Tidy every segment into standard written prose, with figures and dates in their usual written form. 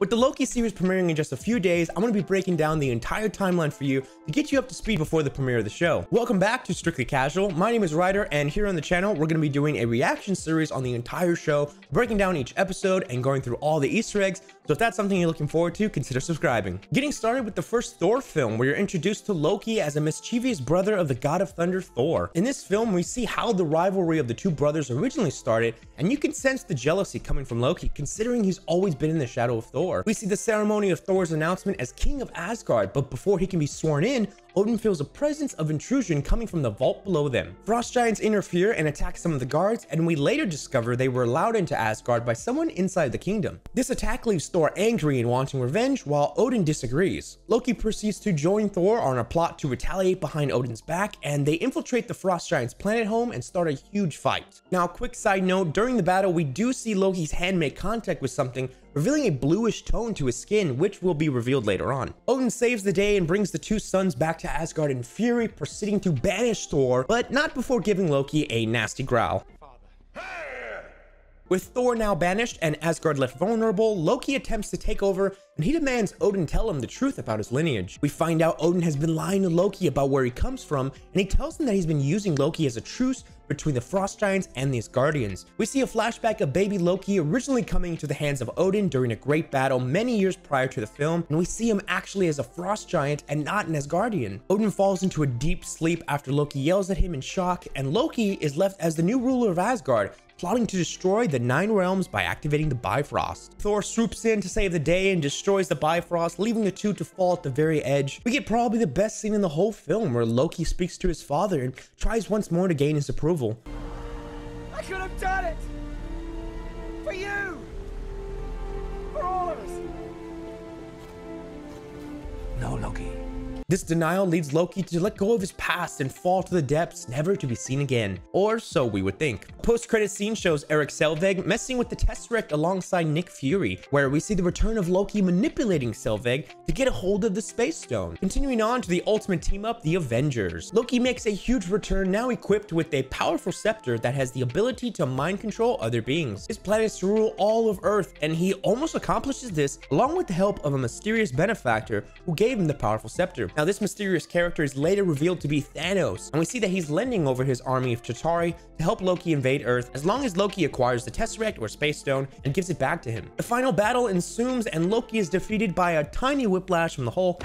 With the Loki series premiering in just a few days, I'm going to be breaking down the entire timeline for you to get you up to speed before the premiere of the show. Welcome back to Strictly Casual. My name is Ryder, and here on the channel, we're going to be doing a reaction series on the entire show, breaking down each episode and going through all the Easter eggs. So if that's something you're looking forward to, consider subscribing. Getting started with the first Thor film, where you're introduced to Loki as a mischievous brother of the God of Thunder, Thor. In this film, we see how the rivalry of the two brothers originally started, and you can sense the jealousy coming from Loki, considering he's always been in the shadow of Thor. We see the ceremony of Thor's announcement as King of Asgard, but before he can be sworn in, Odin feels a presence of intrusion coming from the vault below them. Frost Giants interfere and attack some of the guards, and we later discover they were allowed into Asgard by someone inside the kingdom. This attack leaves Thor angry and wanting revenge, while Odin disagrees. Loki proceeds to join Thor on a plot to retaliate behind Odin's back, and they infiltrate the Frost Giants' planet home and start a huge fight. Now, quick side note, during the battle, we do see Loki's hand make contact with something, revealing a bluish tone to his skin, which will be revealed later on. Odin saves the day and brings the two sons back to Asgard in fury, proceeding to banish Thor, but not before giving Loki a nasty growl. With Thor now banished and Asgard left vulnerable, Loki attempts to take over, and he demands Odin tell him the truth about his lineage. We find out Odin has been lying to Loki about where he comes from, and he tells him that he's been using Loki as a truce between the Frost Giants and these Guardians. We see a flashback of baby Loki originally coming into the hands of Odin during a great battle many years prior to the film, and we see him actually as a Frost Giant and not an Asgardian. Odin falls into a deep sleep after Loki yells at him in shock, and Loki is left as the new ruler of Asgard, plotting to destroy the Nine Realms by activating the Bifrost. Thor swoops in to save the day and destroys the Bifrost, leaving the two to fall at the very edge. We get probably the best scene in the whole film, where Loki speaks to his father and tries once more to gain his approval. I could have done it! For you! For all of us! No, Loki. This denial leads Loki to let go of his past and fall to the depths, never to be seen again. Or so we would think. A post-credit scene shows Eric Selvig messing with the Tesseract alongside Nick Fury, where we see the return of Loki manipulating Selvig to get a hold of the Space Stone. Continuing on to the ultimate team-up, the Avengers. Loki makes a huge return, now equipped with a powerful scepter that has the ability to mind control other beings. His plan is to rule all of Earth, and he almost accomplishes this along with the help of a mysterious benefactor who gave him the powerful scepter. Now, this mysterious character is later revealed to be Thanos, and we see that he's lending over his army of Chitauri to help Loki invade Earth as long as Loki acquires the Tesseract or Space Stone and gives it back to him. The final battle ensues, and Loki is defeated by a tiny whiplash from the Hulk.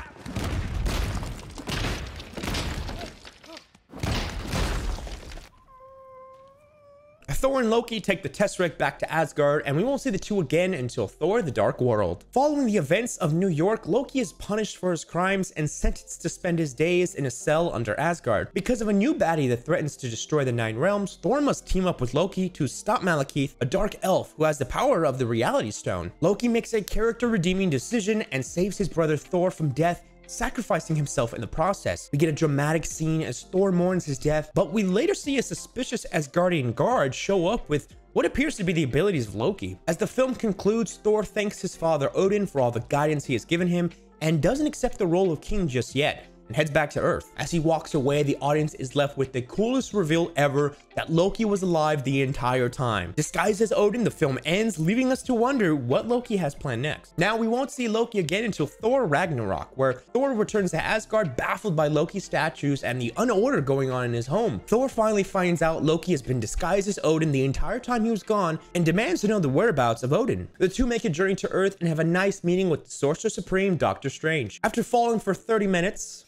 Thor and Loki take the Tesseract back to Asgard, and we won't see the two again until Thor: The Dark World. Following the events of New York, Loki is punished for his crimes and sentenced to spend his days in a cell under Asgard. Because of a new baddie that threatens to destroy the Nine Realms, Thor must team up with Loki to stop Malekith, a dark elf who has the power of the Reality Stone. Loki makes a character-redeeming decision and saves his brother Thor from death, sacrificing himself in the process. We get a dramatic scene as Thor mourns his death, but we later see a suspicious Asgardian guard show up with what appears to be the abilities of Loki. As the film concludes, Thor thanks his father Odin for all the guidance he has given him and doesn't accept the role of king just yet, and heads back to Earth. As he walks away, the audience is left with the coolest reveal ever, that Loki was alive the entire time. Disguised as Odin, the film ends, leaving us to wonder what Loki has planned next. Now, we won't see Loki again until Thor Ragnarok, where Thor returns to Asgard baffled by Loki's statues and the unorder going on in his home. Thor finally finds out Loki has been disguised as Odin the entire time he was gone and demands to know the whereabouts of Odin. The two make a journey to Earth and have a nice meeting with the Sorcerer Supreme, Doctor Strange. After falling for 30 minutes,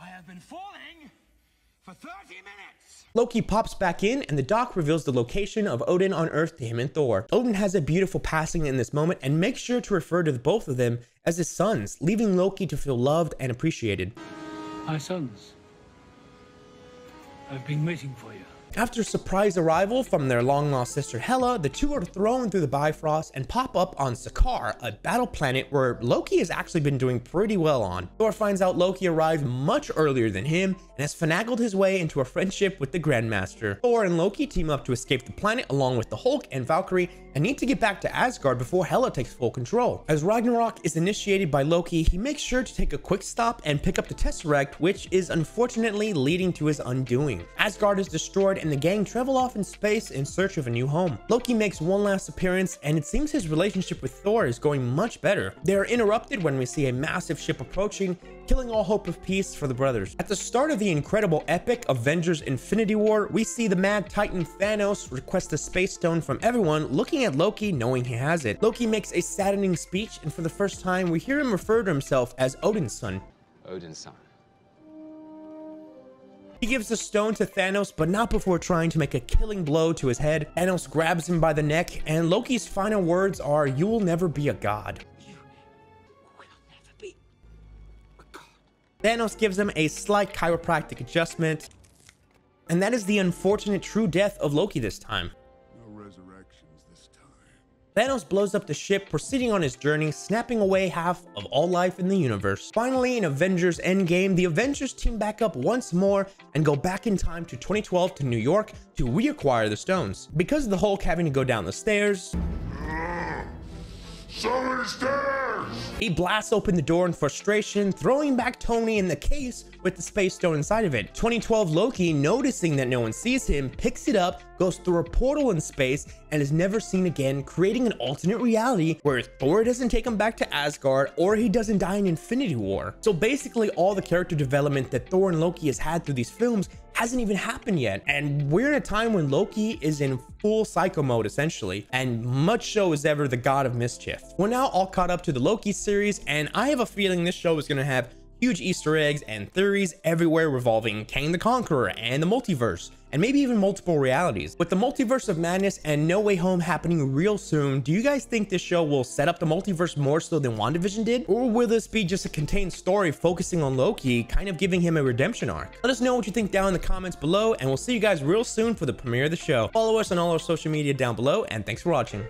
I've been falling for 30 minutes. Loki pops back in, and the doc reveals the location of Odin on Earth to him and Thor. Odin has a beautiful passing in this moment and makes sure to refer to the both of them as his sons, leaving Loki to feel loved and appreciated. My sons, I've been waiting for you. After a surprise arrival from their long-lost sister Hela, the two are thrown through the Bifrost and pop up on Sakaar, a battle planet where Loki has actually been doing pretty well on. Thor finds out Loki arrived much earlier than him and has finagled his way into a friendship with the Grandmaster. Thor and Loki team up to escape the planet along with the Hulk and Valkyrie, and need to get back to Asgard before Hela takes full control. As Ragnarok is initiated by Loki, he makes sure to take a quick stop and pick up the Tesseract, which is unfortunately leading to his undoing. Asgard is destroyed, and the gang travel off in space in search of a new home. Loki makes one last appearance, and it seems his relationship with Thor is going much better. They are interrupted when we see a massive ship approaching, killing all hope of peace for the brothers. At the start of the incredible epic Avengers Infinity War, we see the mad titan Thanos request the Space Stone from everyone, looking at Loki knowing he has it. Loki makes a saddening speech, and for the first time, we hear him refer to himself as Odin's son. Odin's son. He gives the stone to Thanos, but not before trying to make a killing blow to his head. Thanos grabs him by the neck, and Loki's final words are, "You will never be a god." Thanos gives him a slight chiropractic adjustment, and that is the unfortunate true death of Loki this time. No resurrections this time. Thanos blows up the ship, proceeding on his journey, snapping away half of all life in the universe. Finally, in Avengers Endgame, the Avengers team back up once more and go back in time to 2012 to New York to reacquire the stones. Because of the Hulk having to go down the stairs, he blasts open the door in frustration, throwing back Tony in the case with the Space Stone inside of it. 2012 Loki, noticing that no one sees him, picks it up, goes through a portal in space, and is never seen again, creating an alternate reality where Thor doesn't take him back to Asgard, or he doesn't die in Infinity War. So basically all the character development that Thor and Loki has had through these films hasn't even happened yet, and we're in a time when Loki is in full psycho mode essentially, and much so is ever the god of mischief. We're now all caught up to the Loki series, and I have a feeling this show is going to have huge Easter eggs and theories everywhere revolving Kang the Conqueror and the multiverse, and maybe even multiple realities. With the Multiverse of Madness and No Way Home happening real soon, do you guys think this show will set up the multiverse more so than WandaVision did? Or will this be just a contained story focusing on Loki, kind of giving him a redemption arc? Let us know what you think down in the comments below, and we'll see you guys real soon for the premiere of the show. Follow us on all our social media down below, and thanks for watching.